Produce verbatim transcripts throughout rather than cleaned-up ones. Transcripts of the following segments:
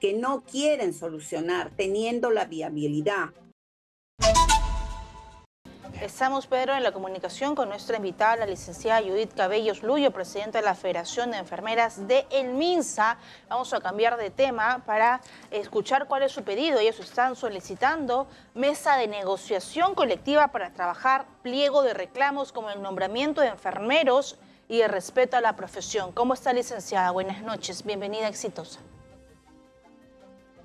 que no quieren solucionar teniendo la viabilidad. Estamos, Pedro, en la comunicación con nuestra invitada, la licenciada Judith Cabellos Luyo, presidenta de la Federación de Enfermeras de El Minsa. Vamos a cambiar de tema para escuchar cuál es su pedido. Ellos están solicitando mesa de negociación colectiva para trabajar pliego de reclamos como el nombramiento de enfermeros y el respeto a la profesión. ¿Cómo está, licenciada? Buenas noches. Bienvenida a Exitosa.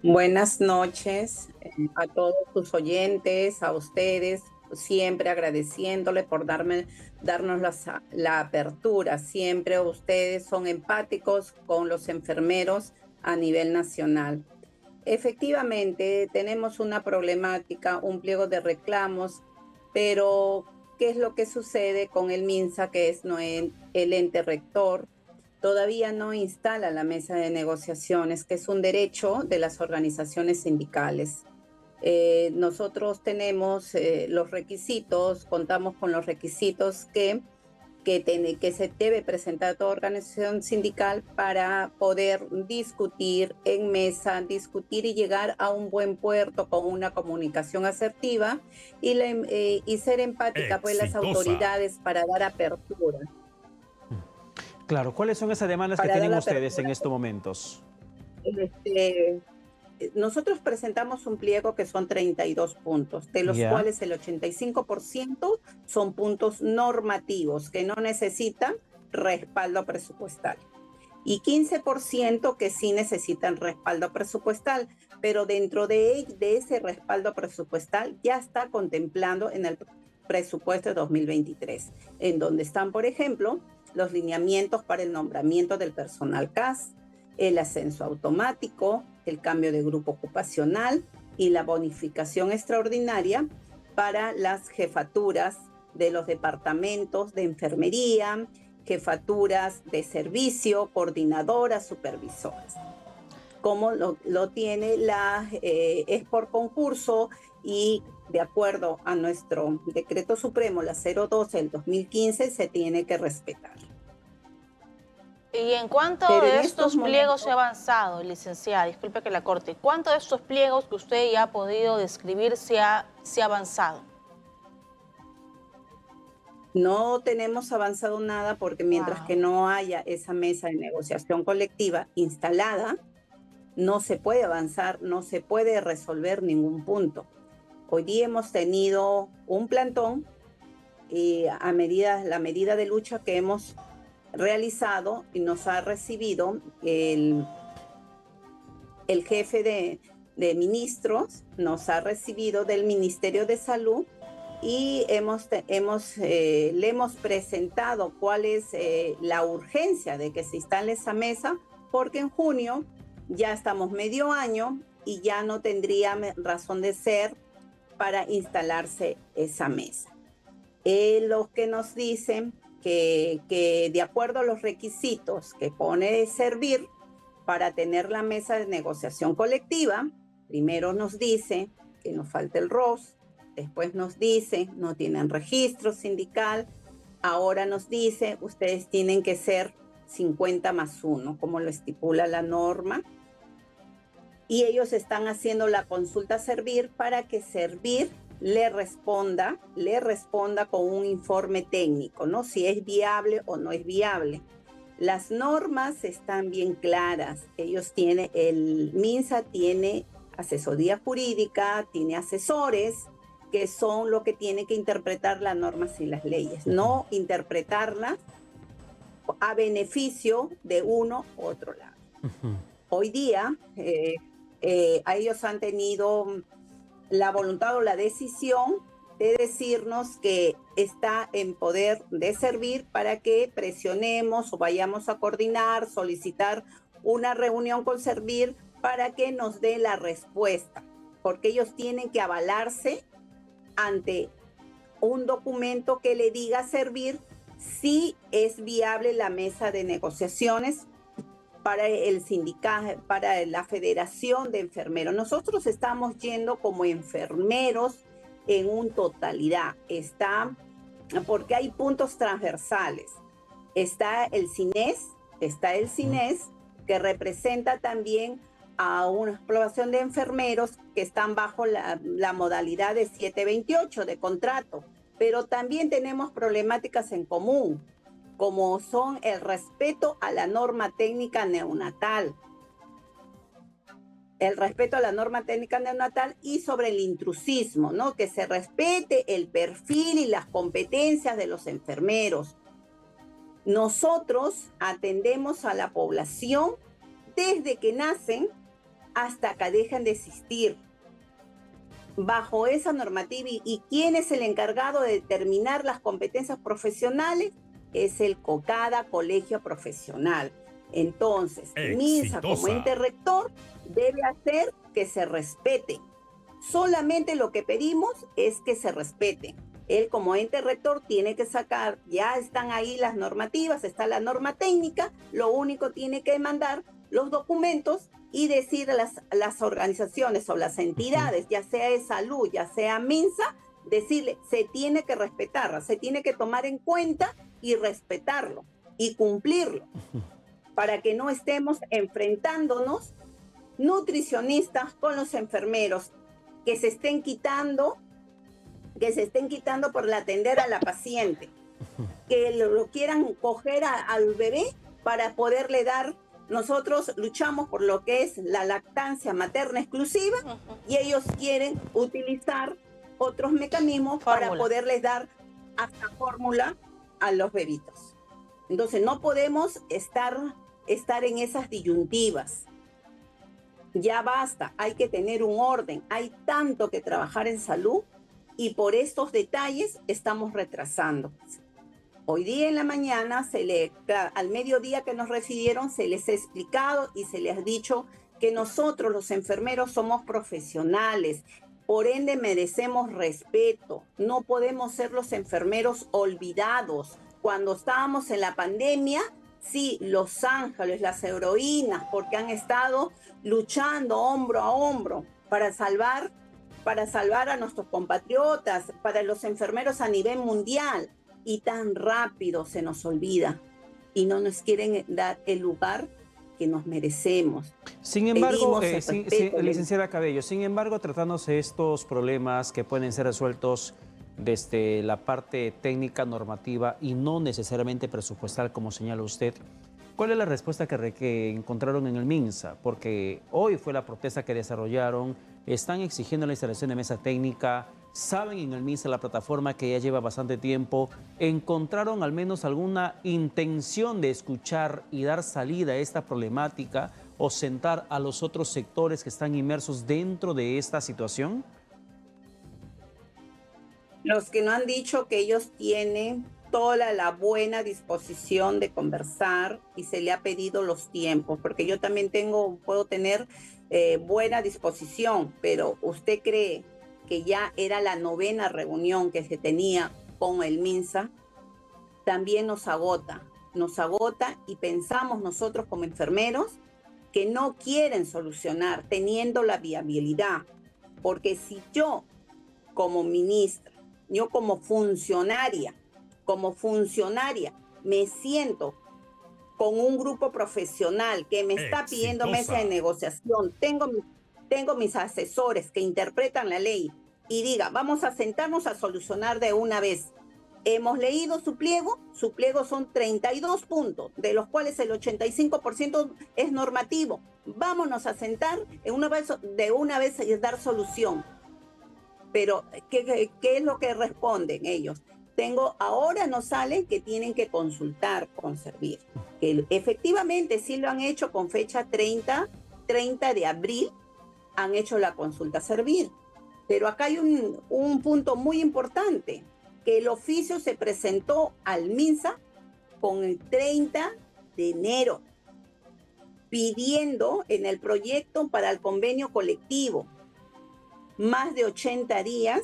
Buenas noches a todos sus oyentes, a ustedes. Siempre agradeciéndole por darme, darnos la, la apertura. Siempre ustedes son empáticos con los enfermeros a nivel nacional. Efectivamente, tenemos una problemática, un pliego de reclamos, pero ¿qué es lo que sucede con el Minsa, que es no, el ente rector? Todavía no instala la mesa de negociaciones, que es un derecho de las organizaciones sindicales. Eh, nosotros tenemos eh, los requisitos, contamos con los requisitos que, que, tiene, que se debe presentar toda organización sindical para poder discutir en mesa, discutir y llegar a un buen puerto con una comunicación asertiva y, la, eh, y ser empática pues las autoridades para dar apertura. Claro, ¿cuáles son esas demandas que tienen ustedes en estos momentos? Este... Nosotros presentamos un pliego que son treinta y dos puntos, de los yeah. cuales el ochenta y cinco por ciento son puntos normativos que no necesitan respaldo presupuestal y quince por ciento que sí necesitan respaldo presupuestal, pero dentro de, de ese respaldo presupuestal ya está contemplando en el presupuesto de dos mil veintitrés, en donde están, por ejemplo, los lineamientos para el nombramiento del personal C A S, el ascenso automático, el cambio de grupo ocupacional y la bonificación extraordinaria para las jefaturas de los departamentos de enfermería, jefaturas de servicio, coordinadoras, supervisoras. Como lo, lo tiene la, eh, es por concurso y de acuerdo a nuestro decreto supremo, la cero doce del dos mil quince, se tiene que respetar. ¿Y en cuánto Pero de en estos, estos pliegos momentos... he avanzado, licenciada? Disculpe que la corte. ¿Cuánto de estos pliegos que usted ya ha podido describir se ha, se ha avanzado? No tenemos avanzado nada porque mientras wow. que no haya esa mesa de negociación colectiva instalada, no se puede avanzar, no se puede resolver ningún punto. Hoy día hemos tenido un plantón y a medida, la medida de lucha que hemos realizado y nos ha recibido el, el jefe de, de ministros, nos ha recibido del Ministerio de Salud y hemos, hemos, eh, le hemos presentado cuál es eh, la urgencia de que se instale esa mesa, porque en junio ya estamos medio año y ya no tendría razón de ser para instalarse esa mesa. Eh, lo que nos dicen Que, que de acuerdo a los requisitos que pone Servir para tener la mesa de negociación colectiva, primero nos dice que nos falta el R O S, después nos dice no tienen registro sindical, ahora nos dice ustedes tienen que ser cincuenta más uno, como lo estipula la norma, y ellos están haciendo la consulta a Servir para que Servir le responda, le responda con un informe técnico, ¿no? Si es viable o no es viable. Las normas están bien claras. Ellos tienen, el Minsa tiene asesoría jurídica, tiene asesores que son los que tienen que interpretar las normas y las leyes, no interpretarlas a beneficio de uno u otro lado. Uh-huh. Hoy día, eh, eh, ellos han tenido la voluntad o la decisión de decirnos que está en poder de Servir para que presionemos o vayamos a coordinar, solicitar una reunión con Servir para que nos dé la respuesta, porque ellos tienen que avalarse ante un documento que le diga a Servir si es viable la mesa de negociaciones para el sindicato, para la Federación de Enfermeros. Nosotros estamos yendo como enfermeros en un totalidad, está, porque hay puntos transversales. Está el CINES, está el CINES, que representa también a una población de enfermeros que están bajo la, la modalidad de siete veintiocho de contrato, pero también tenemos problemáticas en común, como son el respeto a la norma técnica neonatal, el respeto a la norma técnica neonatal y sobre el intrusismo, ¿no? Que se respete el perfil y las competencias de los enfermeros. Nosotros atendemos a la población desde que nacen hasta que dejan de existir. Bajo esa normativa, ¿y quién es el encargado de determinar las competencias profesionales? Es el Cocada Colegio Profesional. Entonces, Minsa como ente rector debe hacer que se respete. Solamente lo que pedimos es que se respete. Él como ente rector tiene que sacar, ya están ahí las normativas, está la norma técnica, lo único tiene que mandar los documentos y decir a las, las organizaciones o las entidades, ya sea de salud, ya sea Minsa, decirle, se tiene que respetar, se tiene que tomar en cuenta y respetarlo y cumplirlo para que no estemos enfrentándonos nutricionistas con los enfermeros que se estén quitando, que se estén quitando por atender a la paciente, que lo, lo quieran coger a, al bebé para poderle dar. Nosotros luchamos por lo que es la lactancia materna exclusiva y ellos quieren utilizar otros mecanismos fórmula. para poderles dar hasta fórmula a los bebitos. Entonces no podemos estar, estar en esas disyuntivas. Ya basta, hay que tener un orden, hay tanto que trabajar en salud y por estos detalles estamos retrasando. Hoy día en la mañana, se le, al mediodía que nos recibieron, se les ha explicado y se les ha dicho que nosotros los enfermeros somos profesionales, por ende merecemos respeto, no podemos ser los enfermeros olvidados. Cuando estábamos en la pandemia, sí, los ángeles, las heroínas, porque han estado luchando hombro a hombro para salvar, para salvar a nuestros compatriotas, para los enfermeros a nivel mundial. Y tan rápido se nos olvida y no nos quieren dar el lugar que nos merecemos. Sin embargo, eh, sin, sin, licenciada Cabellos, sin embargo, tratándose estos problemas que pueden ser resueltos desde la parte técnica, normativa y no necesariamente presupuestal, como señala usted, ¿cuál es la respuesta que, re, que encontraron en el Minsa? Porque hoy fue la protesta que desarrollaron, están exigiendo la instalación de mesa técnica, saben en el Minsa, la plataforma que ya lleva bastante tiempo, ¿encontraron al menos alguna intención de escuchar y dar salida a esta problemática o sentar a los otros sectores que están inmersos dentro de esta situación? Los que no han dicho que ellos tienen toda la buena disposición de conversar y se le ha pedido los tiempos, porque yo también tengo, puedo tener eh, buena disposición, pero ¿usted cree que ya era la novena reunión que se tenía con el Minsa? También nos agota, nos agota y pensamos nosotros como enfermeros que no quieren solucionar teniendo la viabilidad, porque si yo como ministra, yo como funcionaria, como funcionaria me siento con un grupo profesional que me está Exitosa. pidiendo mesa de negociación, tengo mi tengo mis asesores que interpretan la ley y diga, vamos a sentarnos a solucionar de una vez. Hemos leído su pliego, su pliego son treinta y dos puntos, de los cuales el ochenta y cinco por ciento es normativo. Vámonos a sentar en una vez, de una vez y dar solución. Pero, ¿qué, qué, qué es lo que responden ellos? Tengo, ahora nos salen que tienen que consultar con Servir. Que efectivamente sí lo han hecho con fecha treinta de abril, han hecho la consulta Servir. Pero acá hay un, un punto muy importante, que el oficio se presentó al Minsa con el treinta de enero, pidiendo en el proyecto para el convenio colectivo más de ochenta días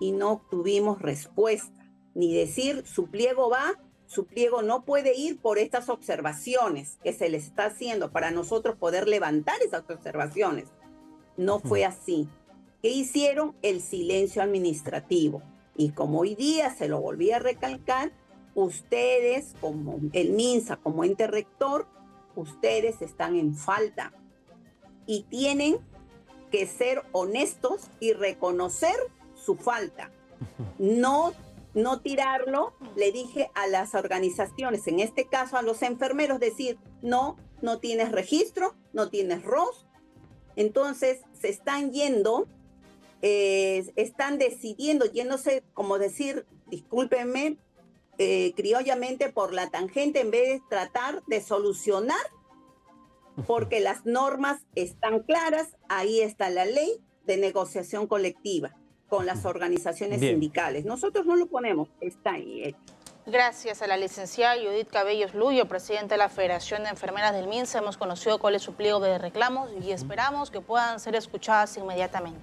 y no obtuvimos respuesta, ni decir su pliego va, su pliego no puede ir por estas observaciones que se les está haciendo para nosotros poder levantar esas observaciones. No fue así. ¿Qué hicieron? El silencio administrativo. Y como hoy día se lo volví a recalcar, ustedes, como el Minsa, como ente rector, ustedes están en falta. y tienen que ser honestos y reconocer su falta. No, no tirarlo, le dije a las organizaciones, en este caso a los enfermeros, decir, no, no tienes registro, no tienes R O S. Entonces se están yendo, eh, están decidiendo, yéndose, como decir, discúlpenme, eh, criollamente por la tangente, en vez de tratar de solucionar, porque las normas están claras, ahí está la ley de negociación colectiva con las organizaciones Bien. sindicales. Nosotros no lo ponemos, está ahí hecho. Gracias a la licenciada Judith Cabellos Luyo, presidenta de la Federación de Enfermeras del Minsa. Hemos conocido cuál es su pliego de reclamos y esperamos que puedan ser escuchadas inmediatamente.